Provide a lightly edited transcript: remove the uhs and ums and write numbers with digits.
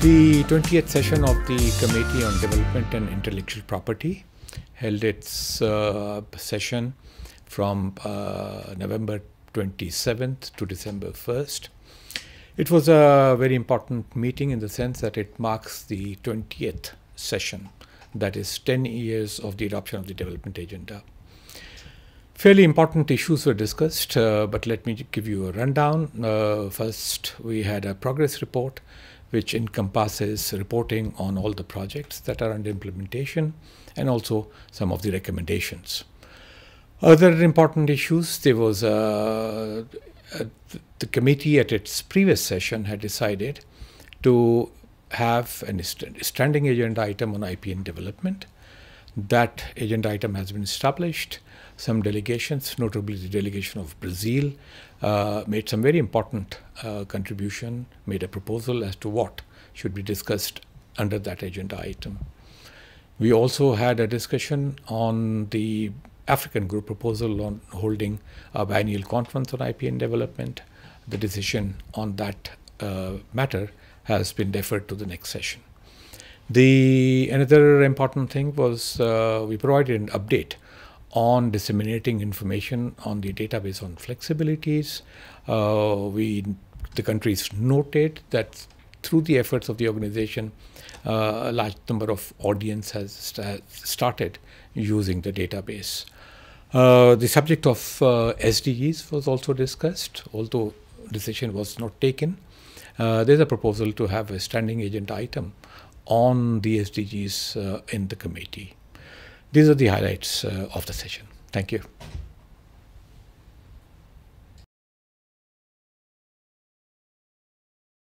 The 20th session of the Committee on Development and Intellectual Property held its session from November 27th to December 1st. It was a very important meeting in the sense that it marks the 20th session, that is 10 years of the adoption of the development agenda. Fairly important issues were discussed, but let me give you a rundown. First, we had a progress report, which encompasses reporting on all the projects that are under implementation and also some of the recommendations. Other important issues, there was the committee at its previous session had decided to have a standing agenda item on IP and development. That agenda item has been established. Some delegations, notably the delegation of Brazil, made some very important contribution, made a proposal as to what should be discussed under that agenda item. We also had a discussion on the African group proposal on holding a biennial conference on IP and development. The decision on that matter has been deferred to the next session. Another important thing was we provided an update on disseminating information on the database on flexibilities. The countries noted that through the efforts of the organization, a large number of audience has started using the database. The subject of SDGs was also discussed, although decision was not taken. There's a proposal to have a standing agenda item on the SDGs in the committee. These are the highlights of the session. Thank you.